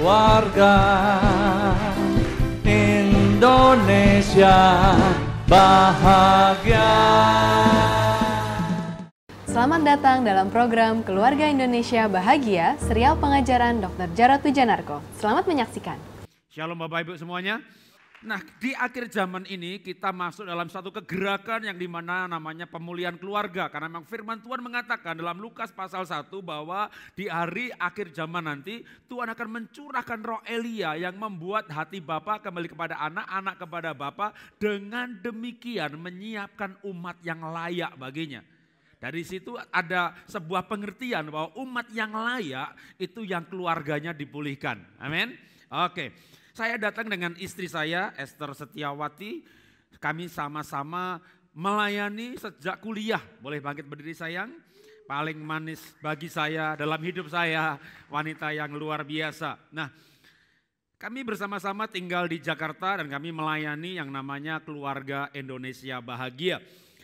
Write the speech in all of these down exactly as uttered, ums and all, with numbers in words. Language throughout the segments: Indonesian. Keluarga Indonesia Bahagia. Selamat datang dalam program Keluarga Indonesia Bahagia, serial pengajaran dokter Jarot Wijanarko. Selamat menyaksikan. Shalom Bapak Ibu semuanya. Nah, di akhir zaman ini kita masuk dalam satu kegerakan yang dimana namanya pemulihan keluarga. Karena memang firman Tuhan mengatakan dalam Lukas pasal satu bahwa di hari akhir zaman nanti Tuhan akan mencurahkan roh Elia yang membuat hati Bapa kembali kepada anak, anak kepada Bapa. Dengan demikian menyiapkan umat yang layak baginya. Dari situ ada sebuah pengertian bahwa umat yang layak itu yang keluarganya dipulihkan. Amin. Oke. Saya datang dengan istri saya, Esther Setiawati. Kami sama-sama melayani sejak kuliah. Boleh bangkit berdiri sayang. Paling manis bagi saya dalam hidup saya, wanita yang luar biasa. Nah, kami bersama-sama tinggal di Jakarta dan kami melayani yang namanya Keluarga Indonesia Bahagia.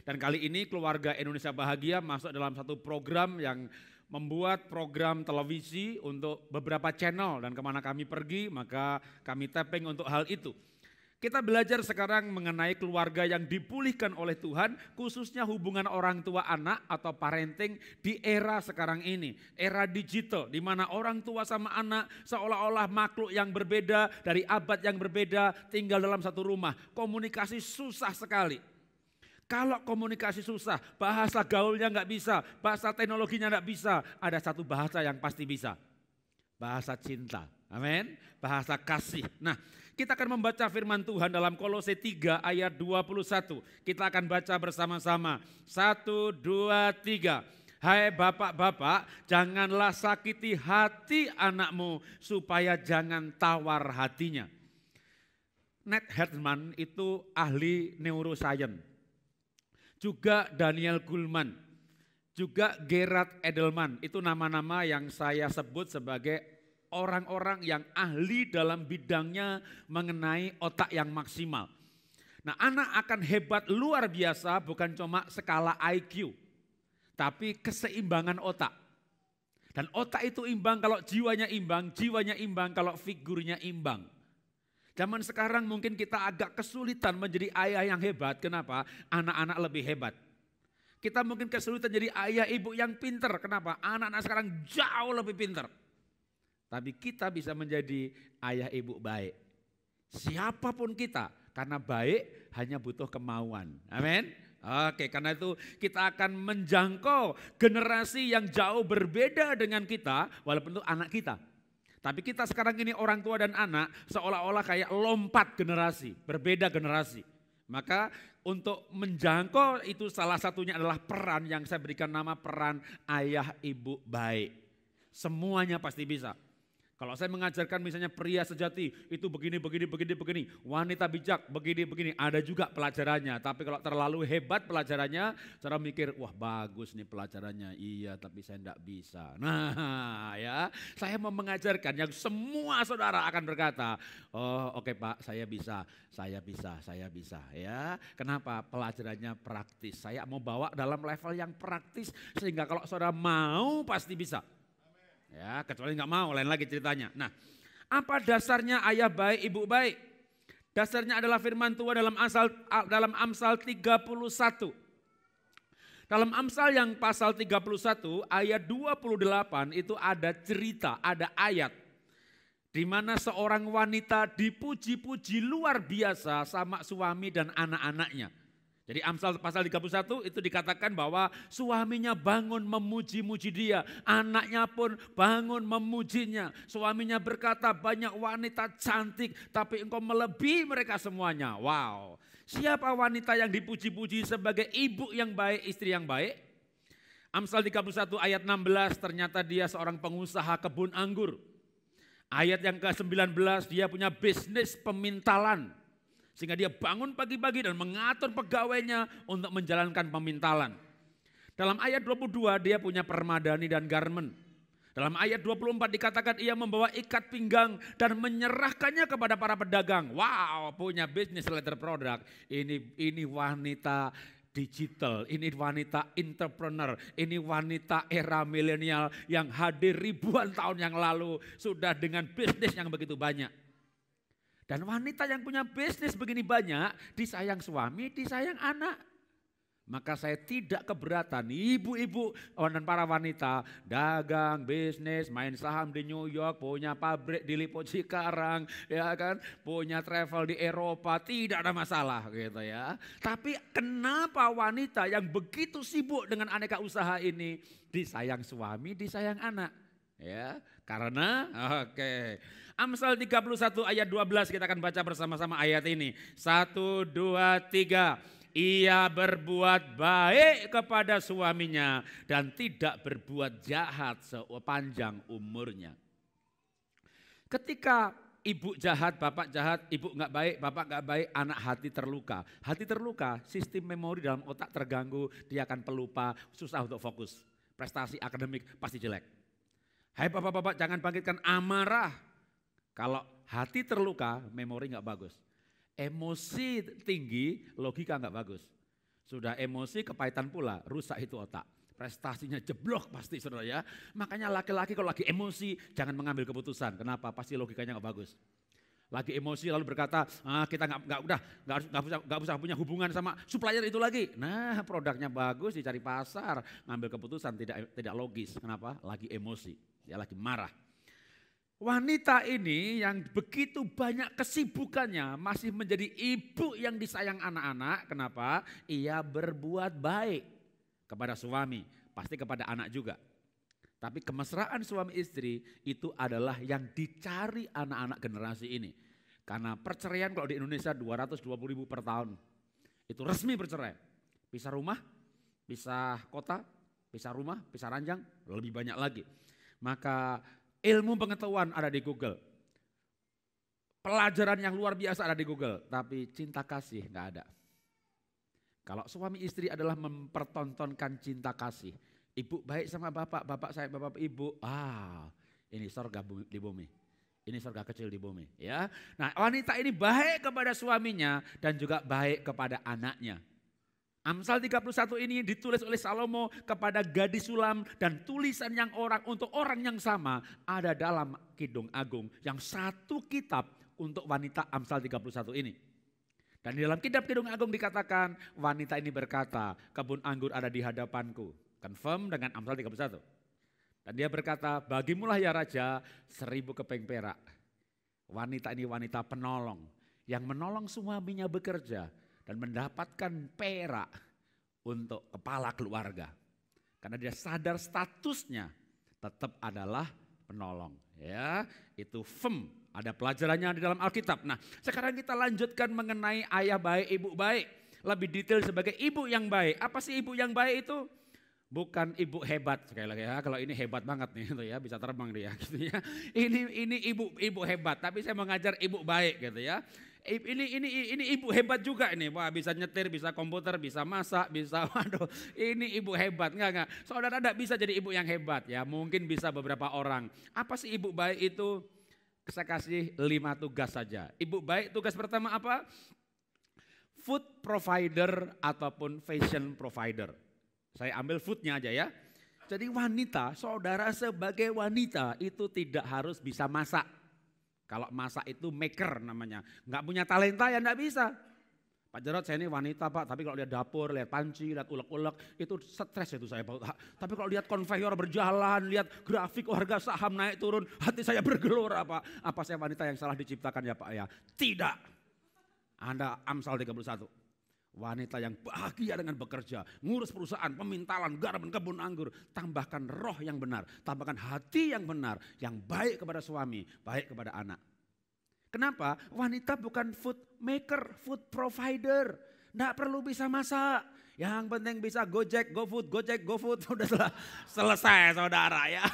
Dan kali ini Keluarga Indonesia Bahagia masuk dalam satu program yang membuat program televisi untuk beberapa channel, dan kemana kami pergi maka kami taping untuk hal itu. Kita belajar sekarang mengenai keluarga yang dipulihkan oleh Tuhan, khususnya hubungan orang tua anak atau parenting di era sekarang ini. Era digital, di mana orang tua sama anak seolah-olah makhluk yang berbeda, dari abad yang berbeda, tinggal dalam satu rumah. Komunikasi susah sekali. Kalau komunikasi susah, bahasa gaulnya nggak bisa, bahasa teknologinya nggak bisa, ada satu bahasa yang pasti bisa. Bahasa cinta, amin, bahasa kasih. Nah, kita akan membaca firman Tuhan dalam Kolose tiga ayat dua puluh satu. Kita akan baca bersama-sama, satu, dua, tiga. Hai bapak-bapak, janganlah sakiti hati anakmu supaya jangan tawar hatinya. Ned Herrmann itu ahli neuroscience. Juga Daniel Gulman, juga Gerard Edelman. Itu nama-nama yang saya sebut sebagai orang-orang yang ahli dalam bidangnya mengenai otak yang maksimal. Nah, anak akan hebat luar biasa bukan cuma skala I Q, tapi keseimbangan otak. Dan otak itu imbang kalau jiwanya imbang, jiwanya imbang kalau figurnya imbang. Zaman sekarang mungkin kita agak kesulitan menjadi ayah yang hebat. Kenapa? Anak-anak lebih hebat. Kita mungkin kesulitan jadi ayah ibu yang pinter. Kenapa? Anak-anak sekarang jauh lebih pinter. Tapi kita bisa menjadi ayah ibu baik. Siapapun kita, karena baik hanya butuh kemauan. Amin. Oke, karena itu kita akan menjangkau generasi yang jauh berbeda dengan kita, walaupun itu anak kita. Tapi kita sekarang ini orang tua dan anak seolah-olah kayak lompat generasi, berbeda generasi. Maka untuk menjangkau itu salah satunya adalah peran yang saya berikan nama peran ayah ibu baik. Semuanya pasti bisa. Kalau saya mengajarkan misalnya pria sejati itu begini, begini, begini, begini. Wanita bijak begini, begini. Ada juga pelajarannya. Tapi kalau terlalu hebat pelajarannya, cara mikir wah bagus nih pelajarannya. Iya tapi saya enggak bisa. Nah, ya. Saya mau mengajarkan yang semua saudara akan berkata, oh oke Pak, saya bisa, saya bisa, saya bisa. Ya, kenapa? Pelajarannya praktis. Saya mau bawa dalam level yang praktis sehingga kalau saudara mau pasti bisa. Ya, kecuali nggak mau, lain lagi ceritanya. Nah, apa dasarnya ayah baik, ibu baik? Dasarnya adalah firman Tuhan dalam Amsal dalam Amsal tiga puluh satu. Dalam Amsal yang pasal tiga puluh satu ayat dua puluh delapan itu ada cerita, ada ayat di mana seorang wanita dipuji-puji luar biasa sama suami dan anak-anaknya. Jadi Amsal pasal tiga puluh satu itu dikatakan bahwa suaminya bangun memuji-muji dia. Anaknya pun bangun memujinya. Suaminya berkata banyak wanita cantik tapi engkau melebihi mereka semuanya. Wow, siapa wanita yang dipuji-puji sebagai ibu yang baik, istri yang baik? Amsal tiga puluh satu ayat enam belas ternyata dia seorang pengusaha kebun anggur. Ayat yang ke sembilan belas dia punya bisnis pemintalan. Sehingga dia bangun pagi-pagi dan mengatur pegawainya untuk menjalankan pemintalan. Dalam ayat dua puluh dua dia punya permadani dan garment. Dalam ayat dua puluh empat dikatakan ia membawa ikat pinggang dan menyerahkannya kepada para pedagang. Wow, punya bisnis letter product. Ini ini wanita digital, ini wanita entrepreneur, ini wanita era milenial yang hadir ribuan tahun yang lalu sudah dengan bisnis yang begitu banyak. Dan wanita yang punya bisnis begini banyak, disayang suami, disayang anak. Maka saya tidak keberatan ibu-ibu dan para wanita dagang, bisnis, main saham di New York, punya pabrik di Lippo Cikarang, ya kan, punya travel di Eropa, tidak ada masalah gitu ya. Tapi kenapa wanita yang begitu sibuk dengan aneka usaha ini disayang suami, disayang anak? Ya, karena oke. Okay. Amsal tiga puluh satu ayat dua belas kita akan baca bersama-sama ayat ini. satu dua tiga. Ia berbuat baik kepada suaminya dan tidak berbuat jahat sepanjang umurnya. Ketika ibu jahat, bapak jahat, ibu nggak baik, bapak nggak baik, anak hati terluka. Hati terluka, sistem memori dalam otak terganggu, dia akan pelupa, susah untuk fokus. Prestasi akademik pasti jelek. Hai bapak-bapak, jangan bangkitkan amarah. Kalau hati terluka, memori nggak bagus. Emosi tinggi, logika nggak bagus. Sudah emosi kepahitan pula, rusak itu otak. Prestasinya jeblok pasti saudara ya. Makanya laki-laki kalau lagi emosi jangan mengambil keputusan. Kenapa? Pasti logikanya nggak bagus. Lagi emosi lalu berkata, ah, kita nggak nggak udah nggak nggak usah punya hubungan sama supplier itu lagi. Nah, produknya bagus dicari pasar, ngambil keputusan tidak tidak logis. Kenapa? Lagi emosi, dia lagi marah. Wanita ini yang begitu banyak kesibukannya masih menjadi ibu yang disayang anak-anak. Kenapa? Ia berbuat baik kepada suami, pasti kepada anak juga. Tapi kemesraan suami istri itu adalah yang dicari anak-anak generasi ini. Karena perceraian kalau di Indonesia dua ratus dua puluh ribu per tahun. Itu resmi bercerai. Pisah rumah, pisah kota, pisah rumah, pisah ranjang, lebih banyak lagi. Maka ilmu pengetahuan ada di Google. Pelajaran yang luar biasa ada di Google. Tapi cinta kasih nggak ada. Kalau suami istri adalah mempertontonkan cinta kasih. Ibu baik sama bapak, bapak saya, bapak ibu. Ah, ini surga di bumi. Ini surga kecil di bumi. Ya. Nah, wanita ini baik kepada suaminya dan juga baik kepada anaknya. Amsal tiga puluh satu ini ditulis oleh Salomo kepada gadis sulam dan tulisan yang orang untuk orang yang sama ada dalam Kidung Agung yang satu kitab untuk wanita Amsal tiga puluh satu ini. Dan di dalam kitab Kidung Agung dikatakan wanita ini berkata kebun anggur ada di hadapanku. Confirm dengan Amsal tiga puluh satu. Dan dia berkata bagimulah ya raja seribu keping perak. Wanita ini wanita penolong yang menolong suaminya bekerja. Dan mendapatkan perak untuk kepala keluarga. Karena dia sadar statusnya tetap adalah penolong. Ya, itu fem, ada pelajarannya di dalam Alkitab. Nah sekarang kita lanjutkan mengenai ayah baik, ibu baik. Lebih detail sebagai ibu yang baik. Apa sih ibu yang baik itu? Bukan ibu hebat sekali lagi ya. Kalau ini hebat banget nih gitu ya, bisa terbang dia gitu ya. Ini ini ibu ibu hebat, tapi saya mengajar ibu baik gitu ya. Ini ini ini ibu hebat juga ini. Wah, bisa nyetir, bisa komputer, bisa masak, bisa waduh. Ini ibu hebat. Enggak enggak. Saudara enggak bisa jadi ibu yang hebat ya. Mungkin bisa beberapa orang. Apa sih ibu baik itu? Saya kasih lima tugas saja. Ibu baik tugas pertama apa? Food provider ataupun fashion provider. Saya ambil foodnya aja ya. Jadi wanita, saudara sebagai wanita itu tidak harus bisa masak. Kalau masak itu maker namanya. Nggak punya talenta ya nggak bisa. Pak Jarot saya ini wanita Pak, tapi kalau lihat dapur, lihat panci, lihat ulek-ulek, itu stres itu saya Pak. Tapi kalau lihat konveyor berjalan, lihat grafik harga saham naik turun, hati saya bergelora Pak. Apa saya wanita yang salah diciptakan ya Pak ya? Tidak. Anda Amsal tiga puluh satu. Wanita yang bahagia dengan bekerja, ngurus perusahaan, pemintalan, garapan kebun anggur. Tambahkan roh yang benar, tambahkan hati yang benar, yang baik kepada suami, baik kepada anak. Kenapa? Wanita bukan food maker, food provider. Nggak perlu bisa masak. Yang penting bisa gojek, gofood, gojek, gofood. Sudah sel selesai saudara ya.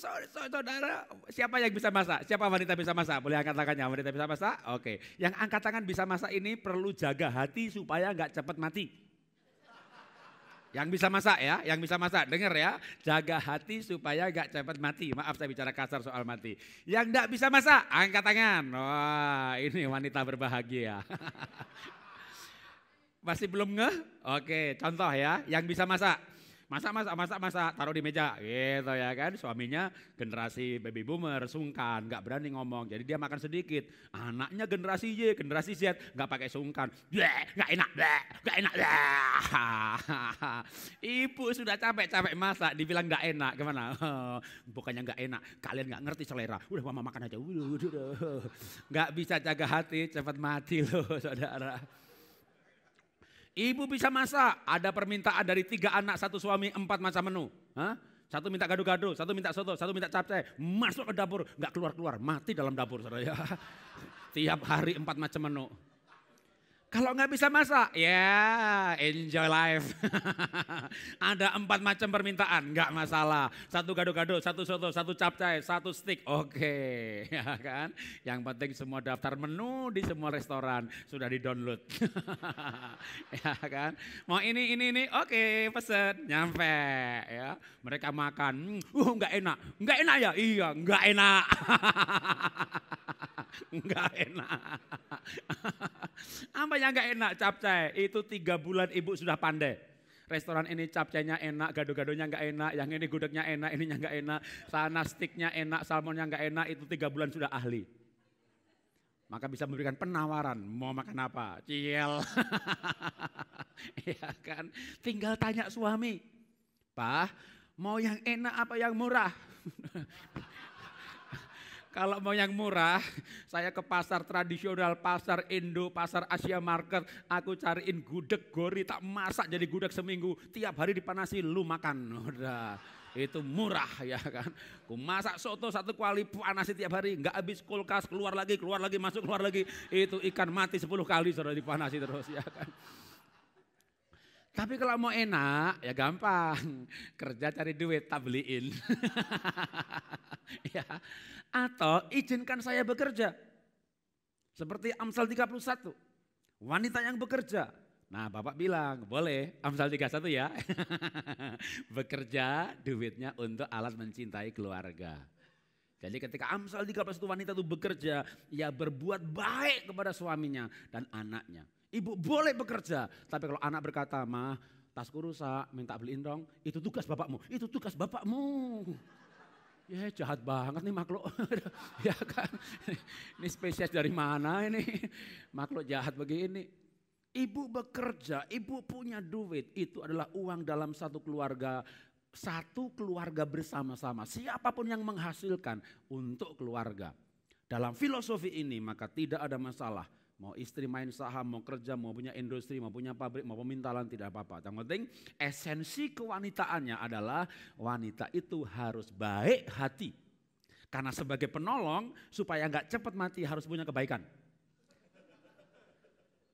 Saudara, siapa yang bisa masak? Siapa wanita bisa masak? Boleh angkat tangannya, wanita bisa masak? Oke, yang angkat tangan bisa masak ini perlu jaga hati supaya nggak cepat mati. Yang bisa masak ya, yang bisa masak, dengar ya. Jaga hati supaya nggak cepat mati. Maaf saya bicara kasar soal mati. Yang nggak bisa masak, angkat tangan. Wah, ini wanita berbahagia. Masih belum ngeh? Oke, contoh ya, yang bisa masak. Masak, masak, masak, masak, taruh di meja. Gitu ya kan, suaminya generasi baby boomer, sungkan, gak berani ngomong. Jadi dia makan sedikit. Anaknya generasi Y, generasi Z, gak pakai sungkan. Bleh, gak enak, bleh, gak enak, bleh. Ibu sudah capek-capek masak, dibilang gak enak. Gimana? Bukannya gak enak, kalian gak ngerti selera. Udah mama makan aja. Gak bisa jaga hati, cepat mati loh saudara. Ibu bisa masak, ada permintaan dari tiga anak, satu suami, empat macam menu. Hah? Satu minta gado-gado, satu minta soto, satu minta capcay. Masuk ke dapur, nggak keluar-keluar, mati dalam dapur. Saudara. Tiap hari empat macam menu. Kalau nggak bisa masak, ya yeah, enjoy life. Ada empat macam permintaan, nggak masalah. Satu gado-gado, satu soto, satu capcay, satu stick, oke. Okay. Ya kan? Yang penting semua daftar menu di semua restoran sudah di-download. Ya kan? Mau ini, ini, ini, oke okay, pesen, nyampe. Ya. Mereka makan, uh nggak enak, nggak enak ya? Iya, nggak enak. Nggak enak. Apa yang nggak enak? Capcay. Itu tiga bulan ibu sudah pandai. Restoran ini capcaynya enak, gado-gadonya nggak enak, yang ini gudegnya enak, ininya nggak enak, sana stiknya enak, salmonnya nggak enak. Itu tiga bulan sudah ahli. Maka bisa memberikan penawaran, mau makan apa? Ciel. Ya kan? Tinggal tanya suami, Pak, mau yang enak apa yang murah? Kalau mau yang murah, saya ke pasar tradisional, pasar Indo, pasar Asia Market. Aku cariin gudeg gori, tak masak jadi gudeg seminggu. Tiap hari dipanasi, lu makan. Udah, itu murah ya kan. Ku masak soto satu kuali, panasi tiap hari. Nggak habis kulkas, keluar lagi, keluar lagi, masuk, keluar lagi. Itu ikan mati sepuluh kali sudah dipanasi terus ya kan. Tapi kalau mau enak ya gampang, kerja cari duit, tak beliin. Ya. Atau izinkan saya bekerja. Seperti Amsal tiga puluh satu, wanita yang bekerja. Nah Bapak bilang boleh, Amsal tiga puluh satu ya. Bekerja duitnya untuk alat mencintai keluarga. Jadi ketika Amsal tiga puluh satu wanita itu bekerja, ia berbuat baik kepada suaminya dan anaknya. Ibu boleh bekerja, tapi kalau anak berkata, "Mah, tasku rusak, minta beliin dong." Itu tugas bapakmu, itu tugas bapakmu. Ya jahat banget nih makhluk. Ya kan? Ini spesies dari mana ini? Makhluk jahat begini. Ibu bekerja, ibu punya duit, itu adalah uang dalam satu keluarga. Satu keluarga bersama-sama, siapapun yang menghasilkan untuk keluarga. Dalam filosofi ini maka tidak ada masalah. Mau istri main saham, mau kerja, mau punya industri, mau punya pabrik, mau pemintalan, tidak apa-apa. Yang penting esensi kewanitaannya adalah wanita itu harus baik hati. Karena sebagai penolong supaya nggak cepat mati harus punya kebaikan.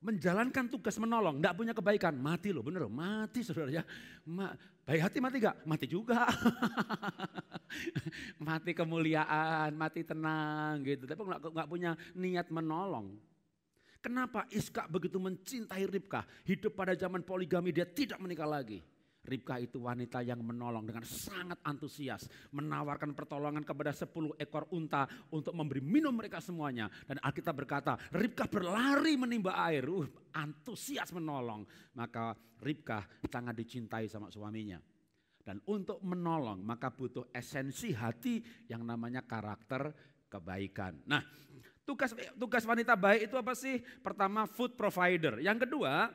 Menjalankan tugas menolong, nggak punya kebaikan, mati loh, bener loh, mati saudara ya. Ma, baik hati mati gak? Mati juga. Mati kemuliaan, mati tenang gitu. Tapi nggak punya niat menolong. Kenapa Iskak begitu mencintai Ribka? Hidup pada zaman poligami dia tidak menikah lagi. Ribka itu wanita yang menolong dengan sangat antusias. Menawarkan pertolongan kepada sepuluh ekor unta untuk memberi minum mereka semuanya. Dan Alkitab berkata Ribka berlari menimba air. Uh, antusias menolong. Maka Ribka sangat dicintai sama suaminya. Dan untuk menolong maka butuh esensi hati yang namanya karakter kebaikan. Nah. Tugas, tugas wanita baik itu apa sih? Pertama food provider. Yang kedua,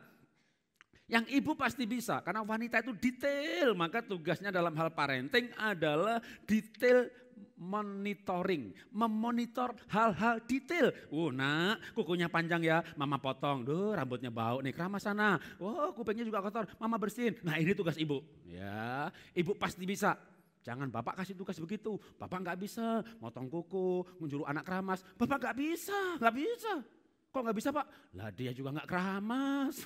yang ibu pasti bisa. Karena wanita itu detail. Maka tugasnya dalam hal parenting adalah detail monitoring. Memonitor hal-hal detail. Uh, nak, kukunya panjang ya. Mama potong. Duh, rambutnya bau nih. Keramas sana. Oh, kupingnya juga kotor. Mama bersihin. Nah, ini tugas ibu. Ya, ibu pasti bisa. Jangan bapak kasih tugas begitu, bapak nggak bisa, motong kuku, menyuruh anak keramas, bapak nggak bisa, nggak bisa. Kok nggak bisa pak? Lah dia juga nggak keramas,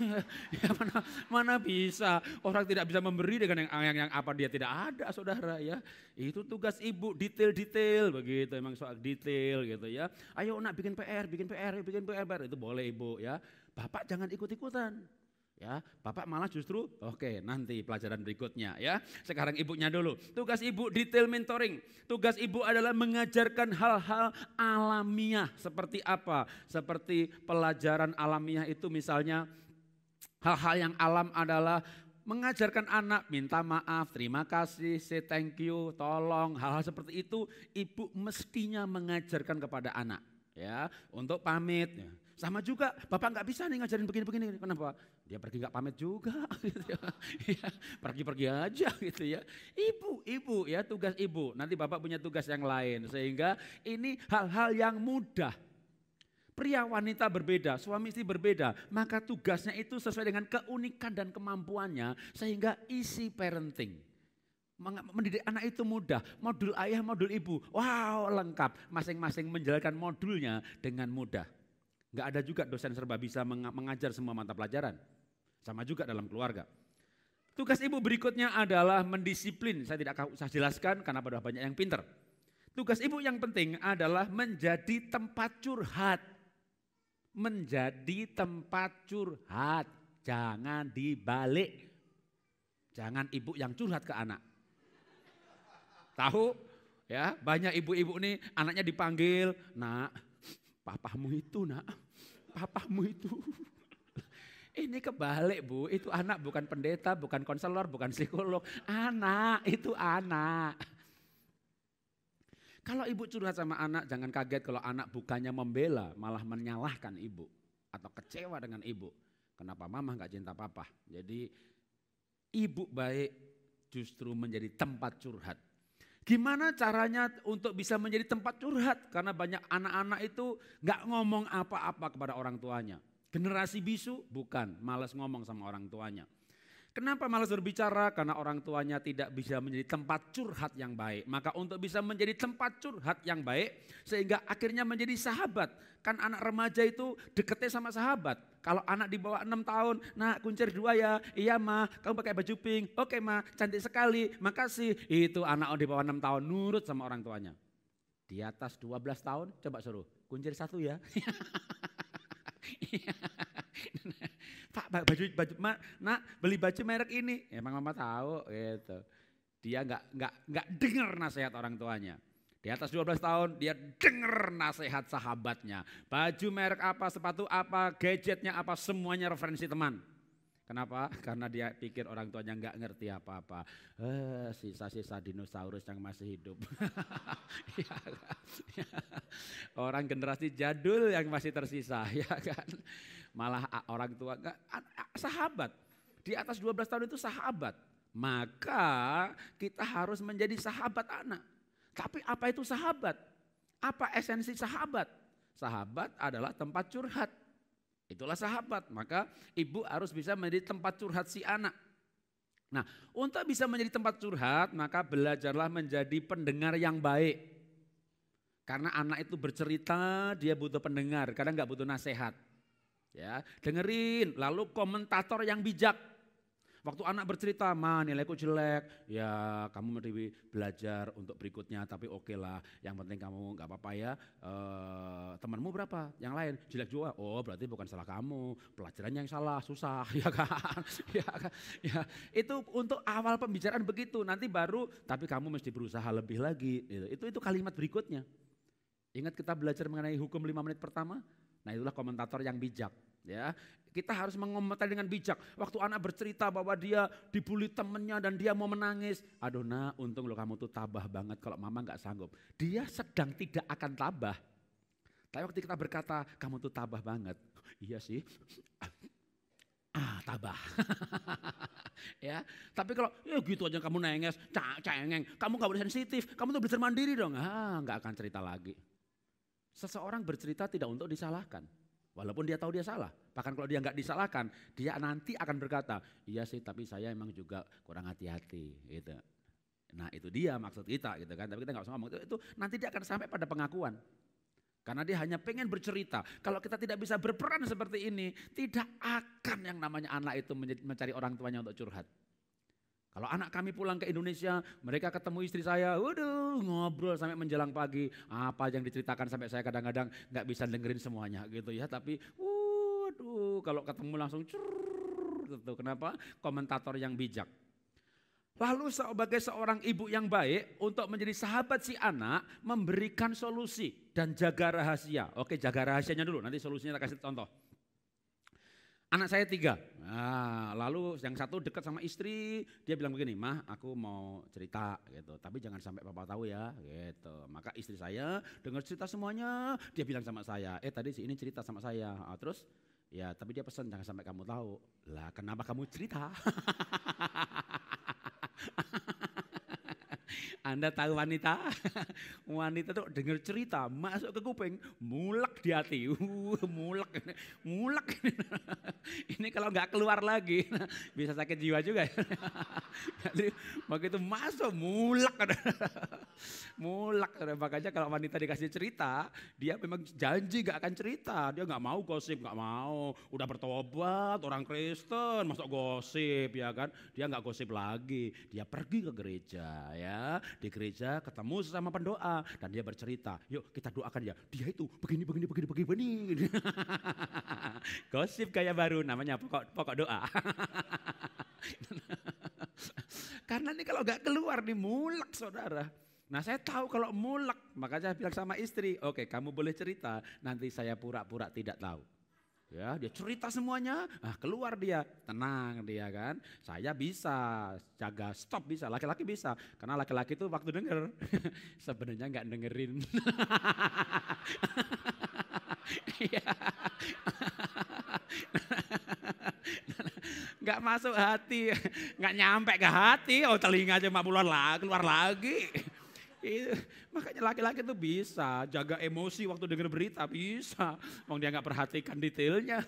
ya mana, mana bisa. Orang tidak bisa memberi dengan yang, yang, yang apa dia tidak ada saudara ya. Itu tugas ibu, detail-detail begitu, emang soal detail gitu ya. Ayo nak bikin P R, bikin P R, bikin P R, itu boleh ibu ya. Bapak jangan ikut-ikutan. Ya, bapak malah justru oke okay, nanti pelajaran berikutnya ya. Sekarang ibunya dulu. Tugas ibu detail mentoring. Tugas ibu adalah mengajarkan hal-hal alamiah. Seperti apa? Seperti pelajaran alamiah itu misalnya Hal-hal yang alam adalah mengajarkan anak minta maaf, terima kasih, say thank you, tolong. Hal-hal seperti itu ibu mestinya mengajarkan kepada anak. Ya, untuk pamit. Sama juga, bapak nggak bisa nih ngajarin begini-begini. Kenapa? Dia pergi nggak pamit juga. Gitu ya. Ya, pergi-pergi aja gitu ya. Ibu, ibu ya tugas ibu. Nanti bapak punya tugas yang lain. Sehingga ini hal-hal yang mudah. Pria wanita berbeda, suami istri berbeda. Maka tugasnya itu sesuai dengan keunikan dan kemampuannya. Sehingga easy parenting. Mendidik anak itu mudah, modul ayah, modul ibu, wow lengkap. Masing-masing menjalankan modulnya dengan mudah. Nggak ada juga dosen serba bisa mengajar semua mata pelajaran. Sama juga dalam keluarga. Tugas ibu berikutnya adalah mendisiplin. Saya tidak usah jelaskan karena pada banyak yang pinter. Tugas ibu yang penting adalah menjadi tempat curhat. Menjadi tempat curhat, jangan dibalik. Jangan ibu yang curhat ke anak. Tahu ya, banyak ibu-ibu nih anaknya dipanggil, "Nak, papamu itu, Nak. Papamu itu." Ini kebalik, Bu. Itu anak bukan pendeta, bukan konselor, bukan psikolog. Anak, itu anak. Kalau ibu curhat sama anak, jangan kaget kalau anak bukannya membela, malah menyalahkan ibu atau kecewa dengan ibu. Kenapa mama gak cinta papa? Jadi ibu baik justru menjadi tempat curhat. Gimana caranya untuk bisa menjadi tempat curhat? Karena banyak anak-anak itu gak ngomong apa-apa kepada orang tuanya. Generasi bisu? Bukan, malas ngomong sama orang tuanya. Kenapa malas berbicara? Karena orang tuanya tidak bisa menjadi tempat curhat yang baik. Maka untuk bisa menjadi tempat curhat yang baik, sehingga akhirnya menjadi sahabat. Kan anak remaja itu deketnya sama sahabat. Kalau anak di bawah enam tahun, "Nak, kuncir dua ya." "Iya, Ma. Kamu pakai baju pink." "Oke, Ma. Cantik sekali. Makasih." Itu anak di bawah enam tahun nurut sama orang tuanya. Di atas dua belas tahun coba suruh, "Kuncir satu ya." "Pak, baju baju Ma, Nak, beli baju merek ini." "Emang Mama tahu?" gitu. Dia enggak enggak enggak dengar nasihat orang tuanya. Di atas dua belas tahun dia dengar nasihat sahabatnya. Baju merek apa, sepatu apa, gadgetnya apa, semuanya referensi teman. Kenapa? Karena dia pikir orang tuanya nggak ngerti apa-apa. Eh, sisa-sisa dinosaurus yang masih hidup. Ya, ya. Orang generasi jadul yang masih tersisa, ya kan? Malah orang tua, sahabat. Di atas dua belas tahun itu sahabat. Maka kita harus menjadi sahabat anak. Tapi apa itu sahabat? Apa esensi sahabat? Sahabat adalah tempat curhat. Itulah sahabat. Maka ibu harus bisa menjadi tempat curhat si anak. Nah, untuk bisa menjadi tempat curhat, maka belajarlah menjadi pendengar yang baik. Karena anak itu bercerita, dia butuh pendengar, kadang nggak butuh nasihat. Ya, dengerin, lalu komentator yang bijak. Waktu anak bercerita, "Ma, nilaiku jelek." "Ya, kamu mesti belajar untuk berikutnya, tapi oke lah. Yang penting kamu gak apa-apa ya. E, temanmu berapa? Yang lain jelek juga." "Oh, berarti bukan salah kamu. Pelajarannya yang salah, susah." Ya kan? Ya, ya. Itu untuk awal pembicaraan begitu. Nanti baru, "Tapi kamu mesti berusaha lebih lagi." Itu itu kalimat berikutnya. Ingat kita belajar mengenai hukum lima menit pertama? Nah, itulah komentator yang bijak. Ya, kita harus mengomentari dengan bijak. Waktu anak bercerita bahwa dia dibully temennya dan dia mau menangis, "Aduh, Nak, untung lo kamu tuh tabah banget, kalau mama nggak sanggup." Dia sedang tidak akan tabah. Tapi waktu kita berkata, "Kamu tuh tabah banget." "Iya sih, ah tabah." Ya, tapi kalau ya gitu aja kamu nengis, cengeng, "Kamu nggak boleh sensitif, kamu tuh belajar mandiri dong." Ah, nggak akan cerita lagi. Seseorang bercerita tidak untuk disalahkan. Walaupun dia tahu dia salah, bahkan kalau dia nggak disalahkan, dia nanti akan berkata, "Iya sih, tapi saya emang juga kurang hati-hati." Gitu. Nah, itu dia maksud kita, gitu kan? Tapi kita nggak usah ngomong itu, itu. Nanti dia akan sampai pada pengakuan, karena dia hanya pengen bercerita. Kalau kita tidak bisa berperan seperti ini, tidak akan yang namanya anak itu mencari orang tuanya untuk curhat. Kalau anak kami pulang ke Indonesia, mereka ketemu istri saya, waduh, ngobrol sampai menjelang pagi. Apa yang diceritakan sampai saya kadang-kadang gak bisa dengerin semuanya gitu ya. Tapi waduh, kalau ketemu langsung curr, gitu. Kenapa? Komentator yang bijak. Lalu sebagai seorang ibu yang baik, untuk menjadi sahabat si anak, memberikan solusi dan jaga rahasia. Oke, jaga rahasianya dulu, nanti solusinya kita kasih contoh. anak saya tiga. Nah, lalu yang satu dekat sama istri, dia bilang begini, "Mah, aku mau cerita gitu, tapi jangan sampai papa tahu ya." Gitu. Maka istri saya dengar cerita semuanya, dia bilang sama saya, "Eh, tadi si ini cerita sama saya." Ah, terus ya, tapi dia pesan jangan sampai kamu tahu. Lah, kenapa kamu cerita? Anda tahu wanita? Wanita tuh dengar cerita masuk ke kuping, mulek di hati, uh, mulek, mulek. Ini kalau nggak keluar lagi bisa sakit jiwa juga. Jadi begitu masuk mulek, mulek. Makanya kalau wanita dikasih cerita, dia memang janji nggak akan cerita. Dia nggak mau gosip, nggak mau. Udah bertobat, orang Kristen, masuk gosip ya kan? Dia nggak gosip lagi. Dia pergi ke gereja ya. Di gereja ketemu sama pendoa dan dia bercerita, yuk kita doakan ya, dia itu begini begini begini begini begini. Gosip kayak baru, namanya pokok pokok doa. Karena ini kalau nggak keluar nih mulek saudara. Nah saya tahu kalau mulek, makanya saya bilang sama istri, oke okay, kamu boleh cerita, nanti saya pura-pura tidak tahu. Ya, dia cerita semuanya, ah, keluar dia, tenang dia kan. Saya bisa jaga stop, bisa, laki-laki bisa. Karena laki-laki itu waktu denger, sebenarnya nggak dengerin. Nggak masuk hati, nggak nyampe ke hati, oh telinga aja mau keluar lagi. Itu. Makanya laki-laki itu bisa jaga emosi waktu dengar berita, bisa. Wong dia nggak perhatikan detailnya,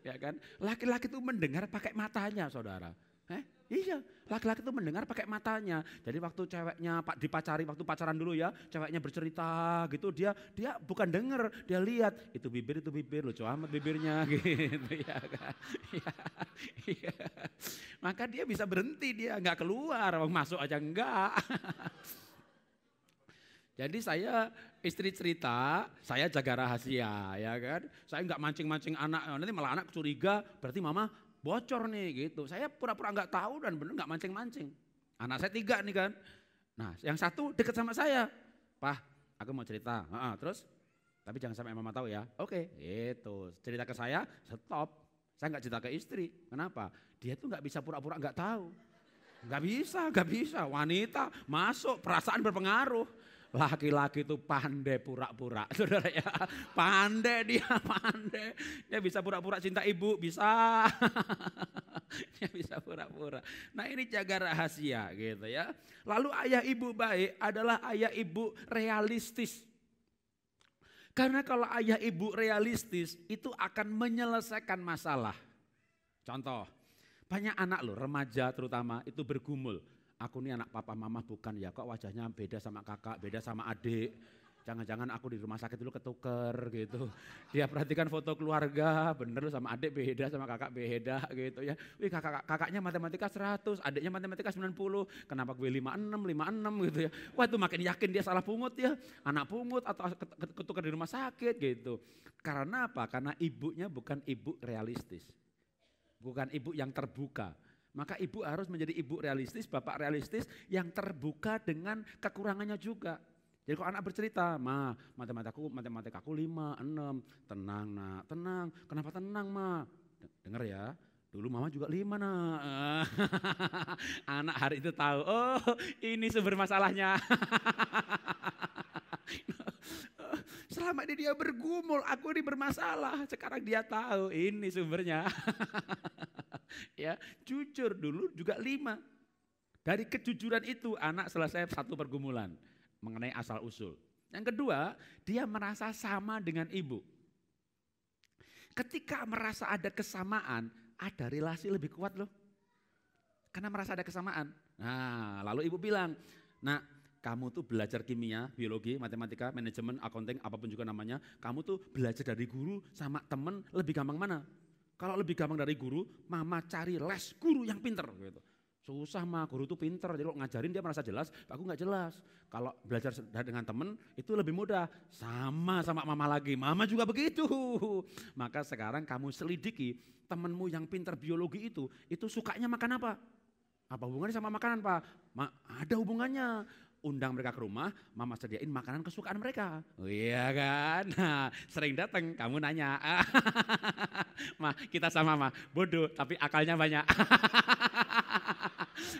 ya kan? Laki-laki itu mendengar pakai matanya, saudara. Eh? Iya, laki-laki itu mendengar pakai matanya. Jadi waktu ceweknya pak dipacari, waktu pacaran dulu ya, ceweknya bercerita gitu, dia dia bukan dengar, dia lihat. Itu bibir, itu bibir, lucu amat bibirnya, gitu ya kan? Ya, ya. Maka dia bisa berhenti, dia nggak keluar, masuk aja enggak. Jadi saya istri cerita, saya jaga rahasia ya kan. Saya nggak mancing-mancing anak, nanti malah anak curiga berarti mama bocor nih gitu. Saya pura-pura nggak tahu dan bener nggak mancing-mancing. Anak saya tiga nih kan. Nah yang satu deket sama saya. Pah aku mau cerita, ha-ha, terus tapi jangan sampai mama tahu ya. Oke gitu, cerita ke saya stop. Saya nggak cerita ke istri, kenapa? Dia tuh nggak bisa pura-pura nggak tahu. Nggak bisa, nggak bisa, wanita masuk perasaan berpengaruh. Laki-laki itu pandai pura-pura, saudara ya, pandai dia, pandai. Dia bisa pura-pura cinta ibu, bisa. Dia bisa pura-pura. Nah ini jaga rahasia gitu ya. Lalu ayah ibu baik adalah ayah ibu realistis. Karena kalau ayah ibu realistis itu akan menyelesaikan masalah. Contoh, banyak anak loh, remaja terutama itu bergumul. Aku ini anak papa mama bukan ya, kok wajahnya beda sama kakak, beda sama adik. Jangan-jangan aku di rumah sakit dulu ketuker gitu. Dia perhatikan foto keluarga, bener sama adik beda, sama kakak beda gitu ya. Wih kakak, kakaknya matematika seratus, adiknya matematika sembilan puluh, kenapa gue lima puluh enam, lima puluh enam gitu ya. Wah itu makin yakin dia salah pungut ya, anak pungut atau ketuker di rumah sakit gitu. Karena apa? Karena ibunya bukan ibu realistis. Bukan ibu yang terbuka. Maka ibu harus menjadi ibu realistis, bapak realistis yang terbuka dengan kekurangannya juga. Jadi kalau anak bercerita, ma matematikaku, matematikaku lima, enam, tenang nak, tenang. Kenapa tenang ma? Dengar ya, dulu mama juga lima nak. Anak hari itu tahu, oh ini sumber masalahnya. Selama ini dia bergumul, aku ini bermasalah. Sekarang dia tahu ini sumbernya. Ya, jujur dulu juga lima. Dari kejujuran itu anak selesai satu pergumulan mengenai asal usul. Yang kedua, dia merasa sama dengan ibu. Ketika merasa ada kesamaan, ada relasi lebih kuat loh. Karena merasa ada kesamaan. Nah, lalu ibu bilang, "Nak, kamu tuh belajar kimia, biologi, matematika, manajemen, accounting, apapun juga namanya. Kamu tuh belajar dari guru sama temen lebih gampang mana? Kalau lebih gampang dari guru, mama cari les guru yang pinter." Gitu. Susah mah, guru tuh pinter. Jadi kalau ngajarin dia merasa jelas, aku nggak jelas. Kalau belajar dengan temen itu lebih mudah. Sama sama mama lagi, mama juga begitu. Maka sekarang kamu selidiki temenmu yang pinter biologi itu, itu sukanya makan apa? Apa hubungannya sama makanan Pak? Ma, ada hubungannya. undang mereka ke rumah, mama sediain makanan kesukaan mereka. Oh, iya kan? Nah, sering datang kamu nanya. Mah, kita sama mah, bodoh tapi akalnya banyak.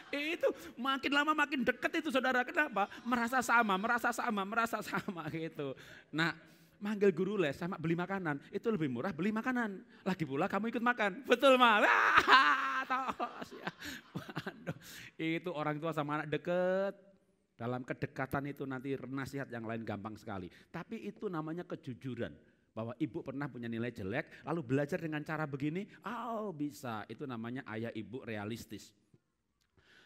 Itu makin lama makin deket itu saudara, kenapa? Merasa sama, merasa sama, merasa sama gitu. Nah, manggil guru les sama beli makanan, itu lebih murah beli makanan. Lagi pula kamu ikut makan. Betul mah. Tos ya. Waduh, itu orang tua sama anak deket. Dalam kedekatan itu nanti nasihat yang lain gampang sekali. Tapi itu namanya kejujuran. Bahwa ibu pernah punya nilai jelek, lalu belajar dengan cara begini, oh bisa. Itu namanya ayah ibu realistis.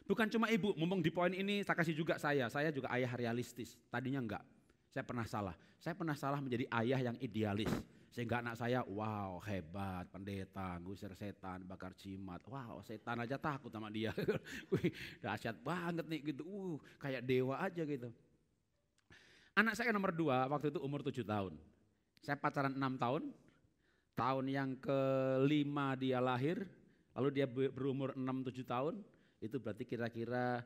Bukan cuma ibu, mumpung di poin ini saya kasih juga saya. Saya juga ayah realistis, tadinya enggak. Saya pernah salah, saya pernah salah menjadi ayah yang idealis. Sehingga anak saya, wow hebat, pendeta, ngusir setan, bakar jimat. Wow, setan aja takut sama dia. Wih, dahsyat banget nih gitu, uh, kayak dewa aja gitu. Anak saya nomor dua, waktu itu umur tujuh tahun. Saya pacaran enam tahun, tahun yang kelima dia lahir, lalu dia berumur enam tujuh tahun, itu berarti kira-kira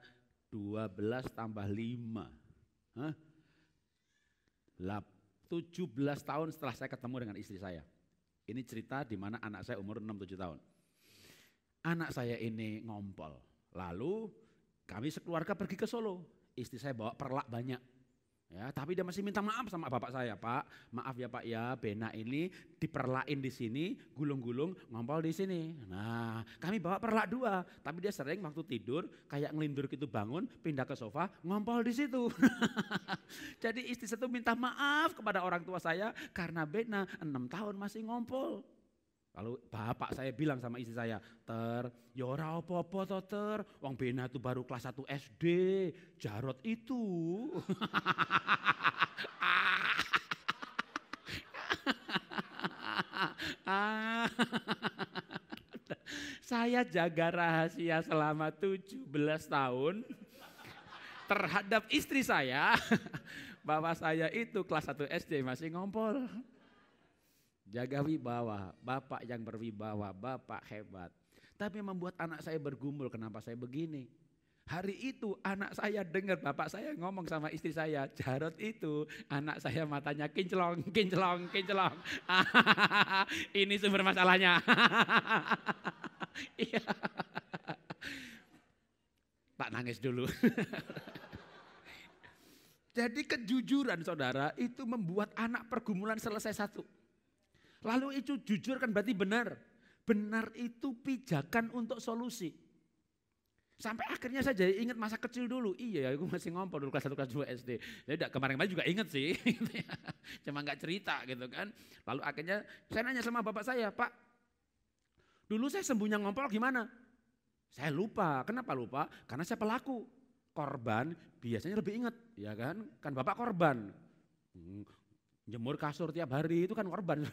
dua belas tambah lima. Hah? tujuh belas tahun setelah saya ketemu dengan istri saya. Ini cerita di mana anak saya umur enam tujuh tahun. Anak saya ini ngompol. Lalu kami sekeluarga pergi ke Solo. Istri saya bawa perlak banyak. Ya, tapi dia masih minta maaf sama bapak saya, Pak. Maaf ya Pak ya, benak ini diperlain di sini, gulung-gulung, ngompol di sini. Nah, kami bawa perlak dua, tapi dia sering waktu tidur kayak ngelindur gitu bangun, pindah ke sofa, ngompol di situ. Jadi istri saya tuh minta maaf kepada orang tua saya karena benak enam tahun masih ngompol. Lalu bapak saya bilang sama istri saya, Ter, ya ora apa-apa to Ter, wong Bena itu baru kelas satu S D, Jarot itu. Saya jaga rahasia selama tujuh belas tahun terhadap istri saya, bahwa saya itu kelas satu S D masih ngompol. Jaga wibawa, bapak yang berwibawa, bapak hebat. Tapi membuat anak saya bergumul, kenapa saya begini. Hari itu anak saya dengar bapak saya ngomong sama istri saya, Jarot itu, anak saya matanya kinclong, kinclong, kinclong. Ini sumber masalahnya. Tak nangis dulu. Jadi kejujuran saudara itu membuat anak pergumulan selesai satu. Lalu itu jujur kan berarti benar. Benar itu pijakan untuk solusi. Sampai akhirnya saya jadi ingat masa kecil dulu. Iya, aku masih ngompol dulu kelas satu, kelas dua S D. Ya kemarin-kemarin juga ingat sih. Cuma gak cerita gitu kan. Lalu akhirnya saya nanya sama bapak saya, Pak, dulu saya sembuhnya ngompol gimana? Saya lupa. Kenapa lupa? Karena saya pelaku. Korban biasanya lebih ingat. Ya kan? Kan bapak korban. Hmm. Jemur kasur tiap hari itu kan korban.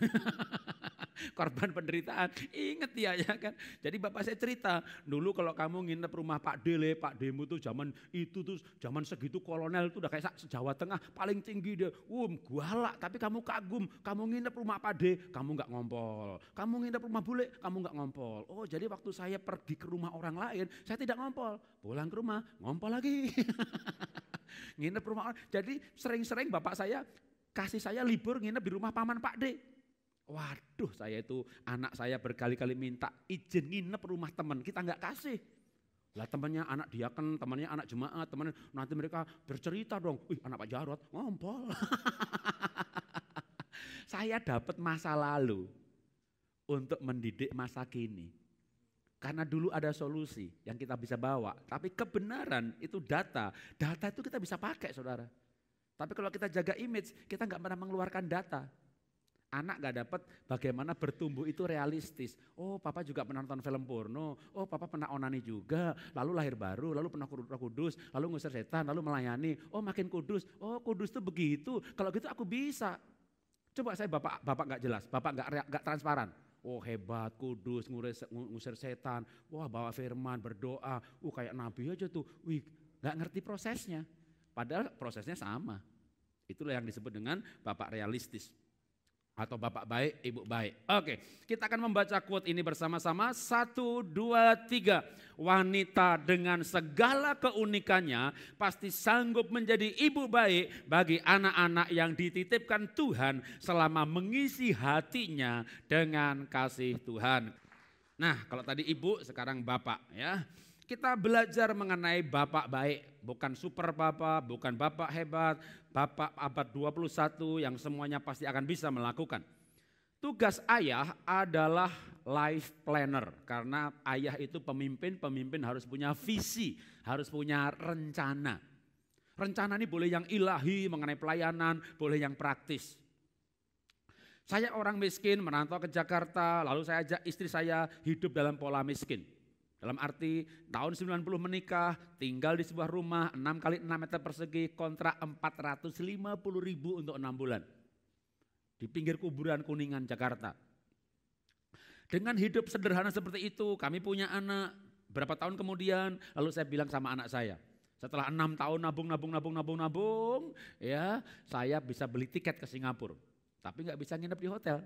Korban penderitaan. Ingat ya, ya kan. Jadi bapak saya cerita, dulu kalau kamu nginep rumah Pak Dele, Pak Demu tuh zaman itu tuh zaman segitu kolonel tuh udah kayak Jawa Tengah paling tinggi dia. Um, galak, tapi kamu kagum, kamu nginep rumah Pak De, kamu nggak ngompol. Kamu nginep rumah bule, kamu nggak ngompol. Oh, jadi waktu saya pergi ke rumah orang lain, saya tidak ngompol. Pulang ke rumah, ngompol lagi. Nginep rumah orang. Jadi sering-sering bapak saya kasih saya libur nginep di rumah paman Pak D. Waduh, saya itu anak saya berkali-kali minta izin nginep rumah teman, kita nggak kasih. Lah temannya anak diaken, temannya anak jemaat, temannya nanti mereka bercerita dong, wih anak Pak Jarot ngompol. Saya dapat masa lalu untuk mendidik masa kini. Karena dulu ada solusi yang kita bisa bawa, tapi kebenaran itu data. Data itu kita bisa pakai saudara. Tapi kalau kita jaga image, kita nggak pernah mengeluarkan data. Anak nggak dapat bagaimana bertumbuh itu realistis. Oh, papa juga pernah nonton film porno. Oh, papa pernah onani juga. Lalu lahir baru, lalu pernah Roh Kudus, lalu ngusir setan, lalu melayani. Oh, makin kudus. Oh, kudus tuh begitu. Kalau gitu aku bisa. Coba saya bapak bapak nggak jelas, bapak nggak nggak transparan. Oh hebat, kudus, ngusir setan. Wah, bawa firman, berdoa. Uh, kayak nabi aja tuh. Wih, nggak ngerti prosesnya. Padahal prosesnya sama. Itulah yang disebut dengan bapak realistis. Atau bapak baik, ibu baik. Oke, kita akan membaca quote ini bersama-sama. Satu, dua, tiga. Wanita dengan segala keunikannya pasti sanggup menjadi ibu baik bagi anak-anak yang dititipkan Tuhan selama mengisi hatinya dengan kasih Tuhan. Nah, kalau tadi ibu, sekarang bapak ya. Kita belajar mengenai bapak baik, bukan super bapak, bukan bapak hebat, bapak abad dua puluh satu yang semuanya pasti akan bisa melakukan. Tugas ayah adalah life planner, karena ayah itu pemimpin, pemimpin harus punya visi, harus punya rencana. Rencana ini boleh yang ilahi mengenai pelayanan, boleh yang praktis. Saya orang miskin merantau ke Jakarta, lalu saya ajak istri saya hidup dalam pola miskin. Dalam arti tahun sembilan puluh menikah, tinggal di sebuah rumah enam kali enam meter persegi, kontrak empat ratus lima puluh ribu untuk enam bulan. Di pinggir kuburan Kuningan, Jakarta. Dengan hidup sederhana seperti itu, kami punya anak. Berapa tahun kemudian, lalu saya bilang sama anak saya, setelah enam tahun nabung, nabung, nabung, nabung, nabung, ya saya bisa beli tiket ke Singapura. Tapi nggak bisa nginep di hotel.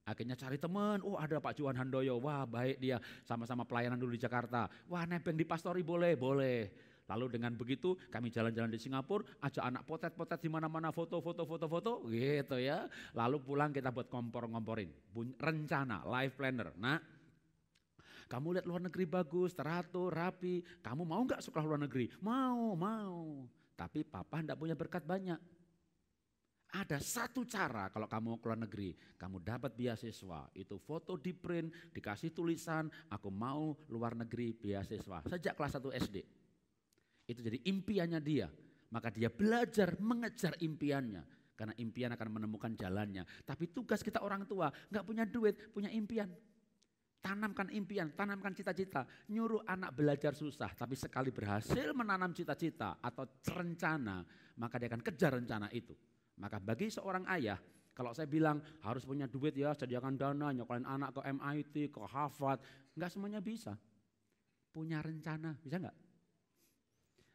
Akhirnya cari teman, oh ada Pak Juan Handoyo, wah baik dia, sama-sama pelayanan dulu di Jakarta. Wah nebeng di pastori boleh, boleh. Lalu dengan begitu kami jalan-jalan di Singapura, ajak anak potet-potet di mana-mana foto-foto-foto-foto gitu ya. Lalu pulang kita buat kompor-ngomporin, rencana, life planner. Nah, kamu lihat luar negeri bagus, teratur, rapi, kamu mau gak sekolah luar negeri? Mau, mau. Tapi papa enggak punya berkat banyak. Ada satu cara kalau kamu ke luar negeri, kamu dapat beasiswa, itu foto di print, dikasih tulisan, aku mau luar negeri beasiswa. Sejak kelas satu S D. Itu jadi impiannya dia, maka dia belajar mengejar impiannya. Karena impian akan menemukan jalannya. Tapi tugas kita orang tua, nggak punya duit, punya impian. Tanamkan impian, tanamkan cita-cita. Nyuruh anak belajar susah, tapi sekali berhasil menanam cita-cita atau rencana, maka dia akan kejar rencana itu. Maka bagi seorang ayah, kalau saya bilang harus punya duit ya, sediakan dana, nyokolin anak ke M I T, ke Harvard, enggak semuanya bisa. Punya rencana, bisa enggak?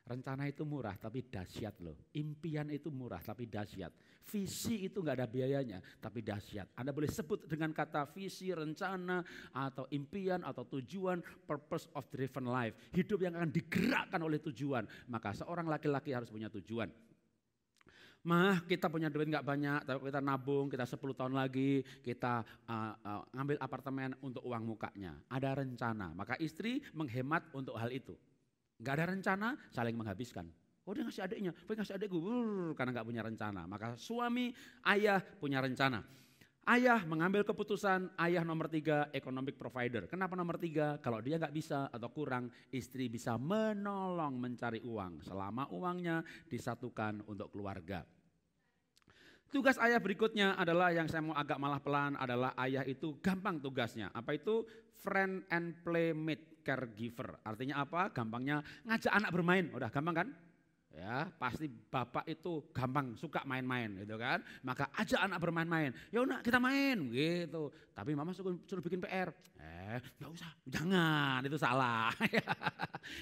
Rencana itu murah tapi dahsyat loh. Impian itu murah tapi dahsyat. Visi itu enggak ada biayanya tapi dahsyat. Anda boleh sebut dengan kata visi, rencana, atau impian, atau tujuan, purpose of driven life. Hidup yang akan digerakkan oleh tujuan. Maka seorang laki-laki harus punya tujuan. Mah kita punya duit nggak banyak, tapi kita nabung, kita sepuluh tahun lagi, kita uh, uh, ngambil apartemen untuk uang mukanya. Ada rencana, maka istri menghemat untuk hal itu. Nggak ada rencana, saling menghabiskan. Oh dia ngasih adiknya, dia ngasih adikku, Brr, karena nggak punya rencana. Maka suami, ayah punya rencana. Ayah mengambil keputusan, ayah nomor tiga, economic provider. Kenapa nomor tiga? Kalau dia nggak bisa atau kurang, istri bisa menolong mencari uang. Selama uangnya disatukan untuk keluarga. Tugas ayah berikutnya adalah yang saya mau agak malah pelan adalah ayah itu gampang tugasnya. Apa itu? Friend and playmate caregiver. Artinya apa? Gampangnya ngajak anak bermain. Udah gampang kan? Ya pasti bapak itu gampang suka main-main gitu kan. Maka ajak anak bermain-main. Ya nak kita main gitu. Tapi mama suruh, suruh bikin P R. Eh gak usah, jangan itu salah.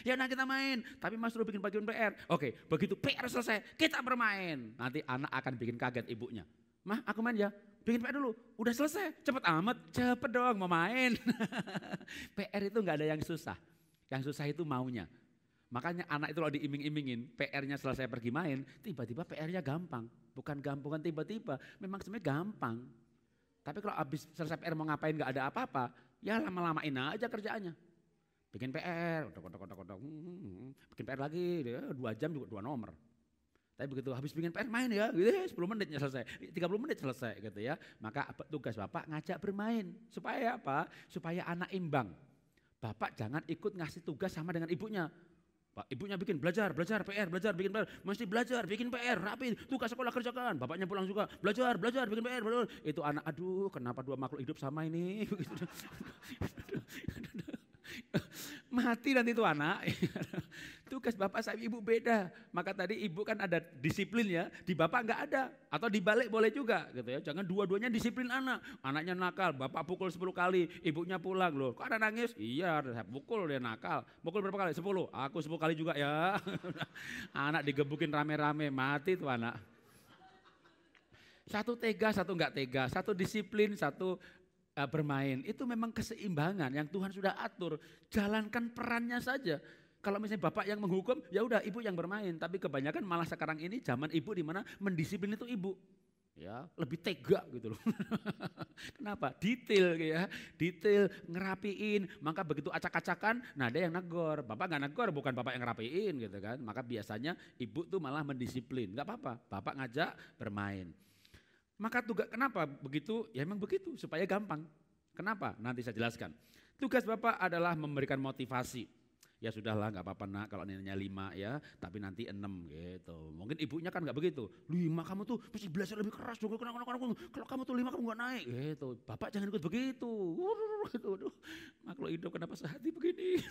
Ya nak kita main. Tapi mama suruh bikin bagian P R. Oke begitu P R selesai kita bermain. Nanti anak akan bikin kaget ibunya. Mah aku main ya. Bikin P R dulu, udah selesai. Cepet amat, cepet dong mau main. P R itu gak ada yang susah. Yang susah itu maunya. Makanya anak itu kalau diiming-imingin, P R-nya selesai pergi main, tiba-tiba P R-nya gampang. Bukan gampungan tiba-tiba, memang sebenarnya gampang. Tapi kalau habis selesai P R mau ngapain gak ada apa-apa, ya lama-lamain aja kerjaannya. Bikin P R, kodok-kodok-kodok, bikin P R lagi, dua jam juga dua nomor. Tapi begitu habis bikin P R main ya, sepuluh menitnya selesai, tiga puluh menit selesai gitu ya. Maka tugas bapak ngajak bermain, supaya apa? Supaya anak imbang. Bapak jangan ikut ngasih tugas sama dengan ibunya. Pak, ibunya bikin belajar, belajar, P R, belajar, bikin P R, mesti belajar, bikin P R, rapi, tugas sekolah kerjakan, bapaknya pulang juga, belajar, belajar, bikin P R, belajar. Itu anak, aduh kenapa dua makhluk hidup sama ini, mati nanti itu anak, tugas bapak sama ibu beda, maka tadi ibu kan ada disiplin ya, di bapak enggak ada, atau dibalik boleh juga gitu ya, jangan dua-duanya disiplin anak, anaknya nakal, bapak pukul sepuluh kali, ibunya pulang loh, kok ada nangis? Iya, saya pukul dia nakal, pukul berapa kali? sepuluh, aku sepuluh kali juga ya, anak digebukin rame-rame, mati tuh anak. Satu tega, satu enggak tega, satu disiplin, satu uh, bermain. Itu memang keseimbangan yang Tuhan sudah atur. Jalankan perannya saja. Kalau misalnya bapak yang menghukum, ya udah ibu yang bermain. Tapi kebanyakan malah sekarang ini zaman ibu di mana mendisiplin itu ibu. Ya, lebih tega gitu loh. Kenapa? Detail ya, detail ngerapiin. Maka begitu acak-acakan, nah ada yang negor. Bapak nggak negor, bukan bapak yang ngerapiin gitu kan. Maka biasanya ibu tuh malah mendisiplin. Nggak apa-apa, bapak ngajak bermain. Maka tugas kenapa begitu? Ya emang begitu supaya gampang. Kenapa? Nanti saya jelaskan. Tugas bapak adalah memberikan motivasi. Ya sudahlah nggak apa-apa nak kalau nilainya lima ya, tapi nanti enam gitu. Mungkin ibunya kan nggak begitu. Lima kamu tuh mesti belajar lebih keras dong. Kalau kamu tuh lima kamu nggak naik gitu. Bapak jangan ikut begitu. Makhluk hidup kenapa sehati begini?